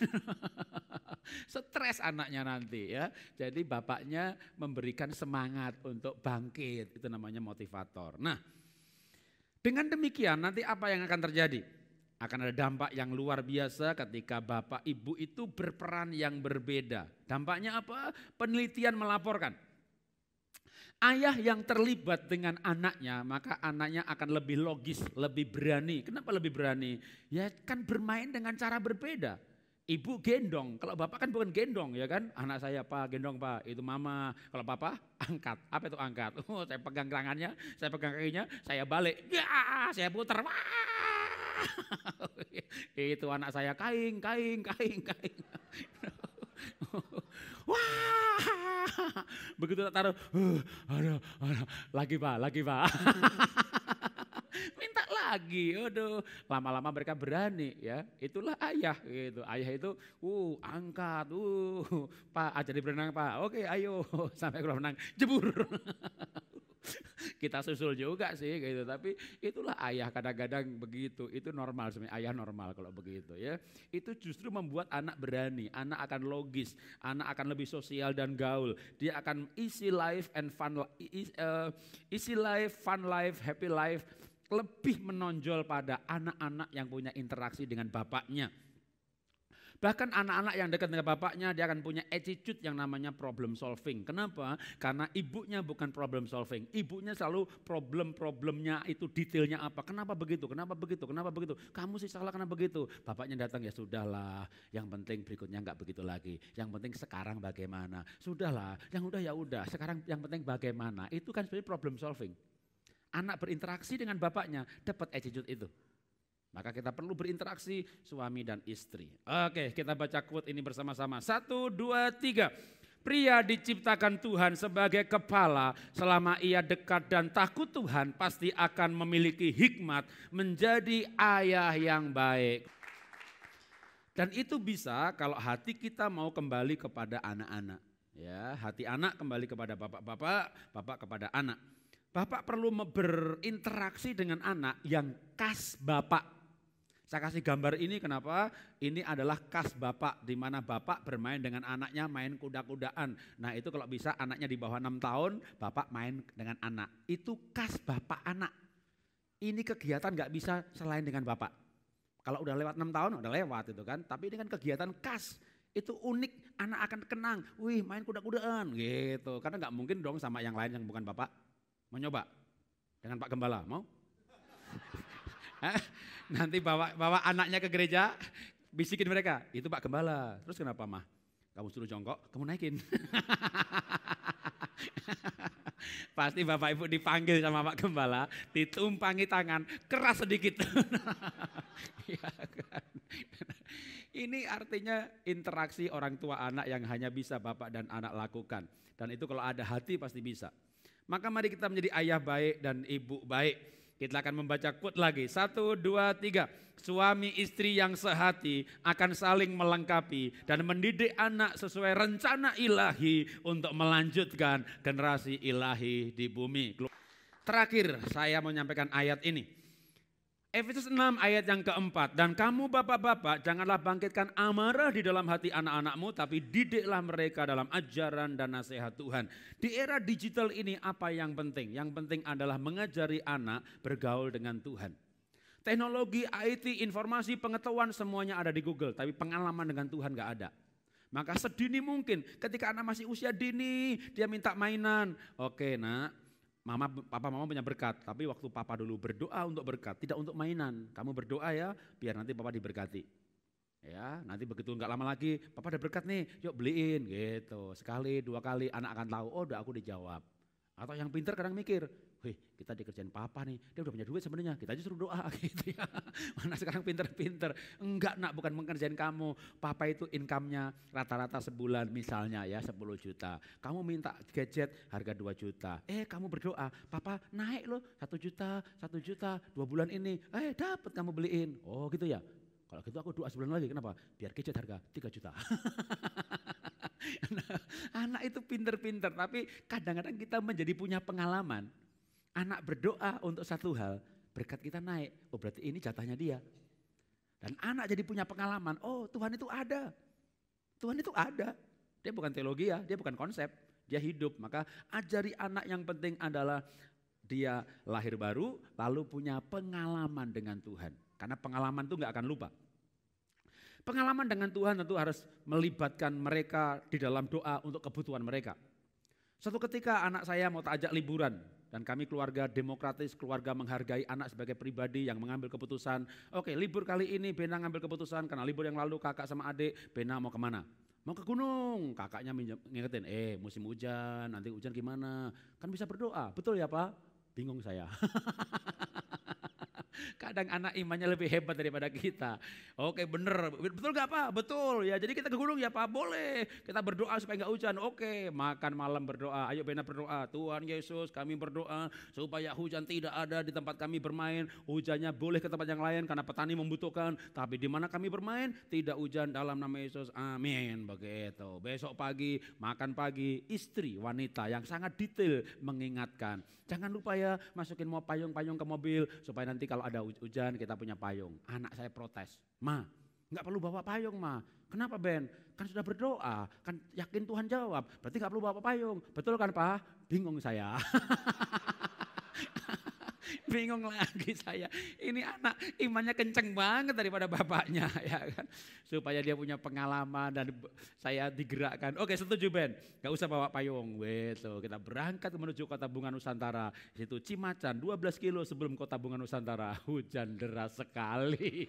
Stres anaknya nanti ya. Jadi bapaknya memberikan semangat untuk bangkit. Itu namanya motivator. Nah dengan demikian nanti apa yang akan terjadi? Akan ada dampak yang luar biasa ketika bapak ibu itu berperan yang berbeda. Dampaknya apa? Penelitian melaporkan. Ayah yang terlibat dengan anaknya, maka anaknya akan lebih logis, lebih berani. Kenapa lebih berani? Ya kan bermain dengan cara berbeda. Ibu gendong, kalau bapak kan bukan gendong ya kan. Anak saya pak, gendong pak, itu mama. Kalau papa angkat, apa itu angkat? Oh, saya pegang tangannya, saya pegang kakinya, saya balik. Ya, saya putar. Wah. Itu anak saya kaing, kaing, kaing, kaing. Wah, begitu tak taruh, uh, aduh, aduh, lagi pak, lagi pak. Minta lagi, aduh. Lama-lama mereka berani ya. Itulah ayah gitu. Ayah itu, uh, angkat, uh, pak, ajari berenang pak. Oke, ayo sampai kalau menang, jebur. Kita susul juga sih gitu, tapi itulah ayah kadang-kadang begitu, itu normal sebenarnya, ayah normal kalau begitu ya. Itu justru membuat anak berani, anak akan logis, anak akan lebih sosial dan gaul. Dia akan easy life and fun, uh, easy life, fun life, happy life, lebih menonjol pada anak-anak yang punya interaksi dengan bapaknya. Bahkan anak-anak yang dekat dengan bapaknya dia akan punya attitude yang namanya problem solving. Kenapa? Karena ibunya bukan problem solving. Ibunya selalu problem-problemnya itu detailnya apa. Kenapa begitu? Kenapa begitu? Kenapa begitu? Kamu sih salah kenapa begitu? Bapaknya datang ya sudahlah. Yang penting berikutnya enggak begitu lagi. Yang penting sekarang bagaimana? Sudahlah. Yang udah ya udah. Sekarang yang penting bagaimana? Itu kan sebenarnya problem solving. Anak berinteraksi dengan bapaknya dapat attitude itu. Maka kita perlu berinteraksi suami dan istri. Oke, kita baca quote ini bersama-sama. Satu, dua, tiga. Pria diciptakan Tuhan sebagai kepala. Selama ia dekat dan takut Tuhan, pasti akan memiliki hikmat menjadi ayah yang baik. Dan itu bisa kalau hati kita mau kembali kepada anak-anak. Ya, hati anak kembali kepada bapak-bapak, bapak kepada anak. Bapak perlu berinteraksi dengan anak yang khas bapak. Saya kasih gambar ini kenapa? Ini adalah khas bapak, di mana bapak bermain dengan anaknya main kuda-kudaan. Nah itu kalau bisa anaknya di bawah enam tahun, bapak main dengan anak. Itu khas bapak anak. Ini kegiatan nggak bisa selain dengan bapak. Kalau udah lewat enam tahun udah lewat itu kan. Tapi ini kan kegiatan khas. Itu unik, anak akan kenang. Wih main kuda-kudaan gitu. Karena nggak mungkin dong sama yang lain yang bukan bapak. Mau nyoba dengan Pak Gembala, mau? Nanti bawa bawa anaknya ke gereja, bisikin mereka, itu Pak Gembala. Terus kenapa mah? Kamu suruh jongkok, kamu naikin. Pasti bapak ibu dipanggil sama Pak Gembala, ditumpangi tangan, keras sedikit. Ya kan? Ini artinya interaksi orang tua anak yang hanya bisa bapak dan anak lakukan. Dan itu kalau ada hati pasti bisa. Maka mari kita menjadi ayah baik dan ibu baik. Kita akan membaca quote lagi. Satu, dua, tiga. Suami istri yang sehati akan saling melengkapi dan mendidik anak sesuai rencana ilahi untuk melanjutkan generasi ilahi di bumi. Terakhir saya mau menyampaikan ayat ini. Efesus enam ayat yang keempat. Dan kamu bapak-bapak janganlah bangkitkan amarah di dalam hati anak-anakmu. Tapi didiklah mereka dalam ajaran dan nasihat Tuhan. Di era digital ini apa yang penting? Yang penting adalah mengajari anak bergaul dengan Tuhan. Teknologi, I T, informasi, pengetahuan semuanya ada di Google. Tapi pengalaman dengan Tuhan gak ada. Maka sedini mungkin ketika anak masih usia dini dia minta mainan. Oke nak. Mama, papa mama punya berkat, tapi waktu papa dulu berdoa untuk berkat, tidak untuk mainan. Kamu berdoa ya, biar nanti papa diberkati. Ya, nanti begitu nggak lama lagi, papa ada berkat nih, yuk beliin gitu. Sekali, dua kali, anak akan tahu, oh doa aku dijawab. Atau yang pintar kadang mikir, wih kita dikerjain papa nih, dia udah punya duit sebenarnya, kita aja suruh doa gitu ya. Mana sekarang pinter-pinter, enggak nak bukan mengerjain kamu, papa itu income-nya rata-rata sebulan misalnya ya sepuluh juta. Kamu minta gadget harga dua juta, eh kamu berdoa, papa naik loh satu juta, satu juta, dua bulan ini, eh dapat kamu beliin. Oh gitu ya, kalau gitu aku doa sebulan lagi, kenapa? Biar gadget harga tiga juta. Anak itu pinter-pinter, tapi kadang-kadang kita menjadi punya pengalaman. Anak berdoa untuk satu hal, berkat kita naik, oh berarti ini jatahnya dia. Dan anak jadi punya pengalaman, oh Tuhan itu ada. Tuhan itu ada. Dia bukan teologi ya, dia bukan konsep, dia hidup. Maka ajari anak yang penting adalah dia lahir baru, lalu punya pengalaman dengan Tuhan. Karena pengalaman itu gak akan lupa. Pengalaman dengan Tuhan tentu harus melibatkan mereka di dalam doa untuk kebutuhan mereka. Suatu ketika anak saya mau tak ajak liburan. Dan kami keluarga demokratis, keluarga menghargai anak sebagai pribadi yang mengambil keputusan. Oke libur kali ini Bena ngambil keputusan, karena libur yang lalu kakak sama adik, Bena mau kemana? Mau ke gunung, kakaknya ngingetin, eh musim hujan, nanti hujan gimana? Kan bisa berdoa, betul ya Pak? Bingung saya. Kadang anak imannya lebih hebat daripada kita. Oke bener, betul gak Pak? Betul ya, jadi kita ke gunung ya Pak? Boleh, kita berdoa supaya gak hujan. Oke, makan malam berdoa, ayo Bena berdoa. Tuhan Yesus kami berdoa supaya hujan tidak ada di tempat kami bermain. Hujannya boleh ke tempat yang lain karena petani membutuhkan. Tapi di mana kami bermain tidak hujan dalam nama Yesus, amin. Begitu, besok pagi, makan pagi. Istri wanita yang sangat detail mengingatkan. Jangan lupa ya masukin mau payung-payung ke mobil supaya nanti kalau ada hujan kita punya payung. Anak saya protes, Ma nggak perlu bawa payung Ma. Kenapa Ben? Kan sudah berdoa, kan yakin Tuhan jawab, berarti nggak perlu bawa payung. Betul kan Pak? Bingung saya. Bingung lagi saya, ini anak imannya kenceng banget daripada bapaknya ya kan. Supaya dia punya pengalaman dan saya digerakkan. Oke setuju Ben, gak usah bawa payung. Betul, kita berangkat menuju Kota Bunga Nusantara. Di situ Cimacan dua belas kilo sebelum Kota Bunga Nusantara. Hujan deras sekali.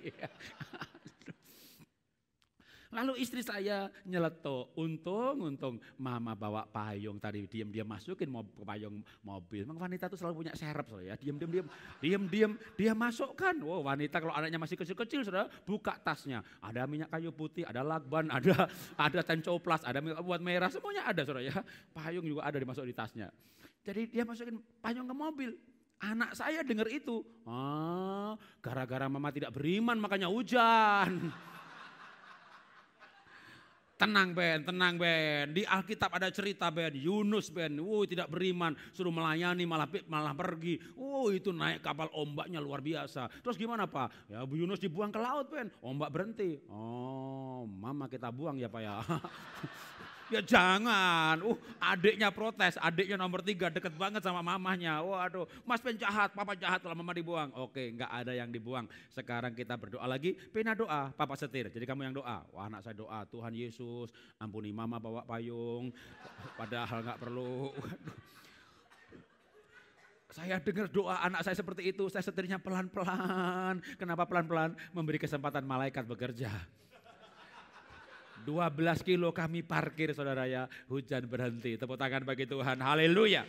Lalu istri saya nyeletuk, untung-untung mama bawa payung tadi, diam-diam masukin mau payung mobil. Memang wanita itu selalu punya serep ya, diam-diam, diam-diam dia masukkan. Wow, wanita kalau anaknya masih kecil-kecil sudah buka tasnya, ada minyak kayu putih, ada lakban, ada ada tencoplas, ada minyak buat merah, semuanya ada saudara ya. Payung juga ada dimasuk di tasnya. Jadi dia masukin payung ke mobil. Anak saya dengar itu, ah, gara-gara mama tidak beriman makanya hujan. Tenang Ben, tenang Ben, di Alkitab ada cerita Ben, Yunus Ben, wuh tidak beriman, suruh melayani malah malah pergi, wuh itu naik kapal ombaknya luar biasa. Terus gimana Pak? Ya Bu Yunus dibuang ke laut Ben, ombak berhenti. Oh mama kita buang ya Pak ya. Ya jangan, uh adiknya protes, adiknya nomor tiga deket banget sama mamahnya. Waduh, Mas Ben jahat, Papa jahat kalau mama dibuang. Oke nggak ada yang dibuang, sekarang kita berdoa lagi, Pena doa, Papa setir, jadi kamu yang doa. Wah anak saya doa, Tuhan Yesus ampuni mama bawa payung, padahal nggak perlu. Saya dengar doa anak saya seperti itu, saya setirnya pelan-pelan. Kenapa pelan-pelan? Memberi kesempatan malaikat bekerja. dua belas kilo kami parkir saudara ya, hujan berhenti. Tepuk tangan bagi Tuhan, haleluya.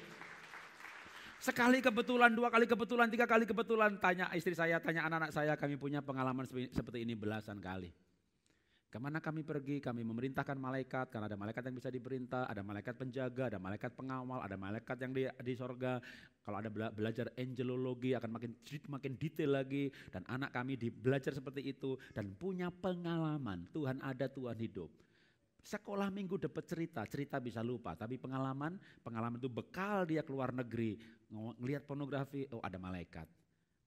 Sekali kebetulan, dua kali kebetulan, tiga kali kebetulan. Tanya istri saya, tanya anak-anak saya, kami punya pengalaman seperti ini belasan kali. Kemana kami pergi, kami memerintahkan malaikat, karena ada malaikat yang bisa diperintah, ada malaikat penjaga, ada malaikat pengawal, ada malaikat yang di, di sorga. Kalau ada bela, belajar angelologi akan makin makin detail lagi. Dan anak kami di belajar seperti itu dan punya pengalaman, Tuhan ada, Tuhan hidup. Sekolah minggu dapat cerita, cerita bisa lupa, tapi pengalaman, pengalaman itu bekal dia keluar negeri. Ngelihat pornografi, oh ada malaikat.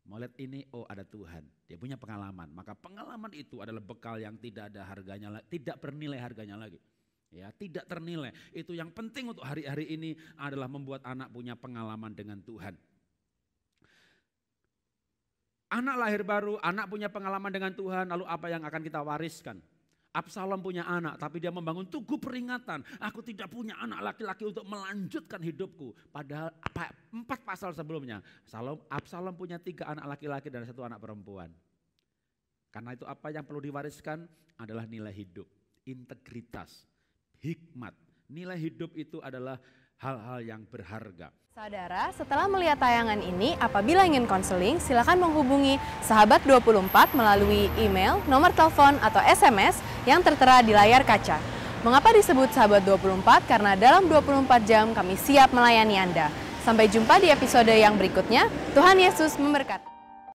Mau lihat ini, oh ada Tuhan. Dia punya pengalaman. Maka pengalaman itu adalah bekal yang tidak ada harganya, tidak bernilai harganya lagi. Ya, tidak ternilai. Itu yang penting untuk hari-hari ini adalah membuat anak punya pengalaman dengan Tuhan. Anak lahir baru, anak punya pengalaman dengan Tuhan, lalu apa yang akan kita wariskan? Absalom punya anak, tapi dia membangun tugu peringatan. Aku tidak punya anak laki-laki untuk melanjutkan hidupku. Padahal empat pasal sebelumnya, Absalom punya tiga anak laki-laki dan satu anak perempuan. Karena itu apa yang perlu diwariskan adalah nilai hidup, integritas, hikmat. Nilai hidup itu adalah hal-hal yang berharga. Saudara, setelah melihat tayangan ini, apabila ingin konseling, silakan menghubungi Sahabat dua puluh empat melalui email, nomor telepon, atau S M S yang tertera di layar kaca. Mengapa disebut Sahabat dua puluh empat? Karena dalam dua puluh empat jam kami siap melayani Anda. Sampai jumpa di episode yang berikutnya. Tuhan Yesus memberkati.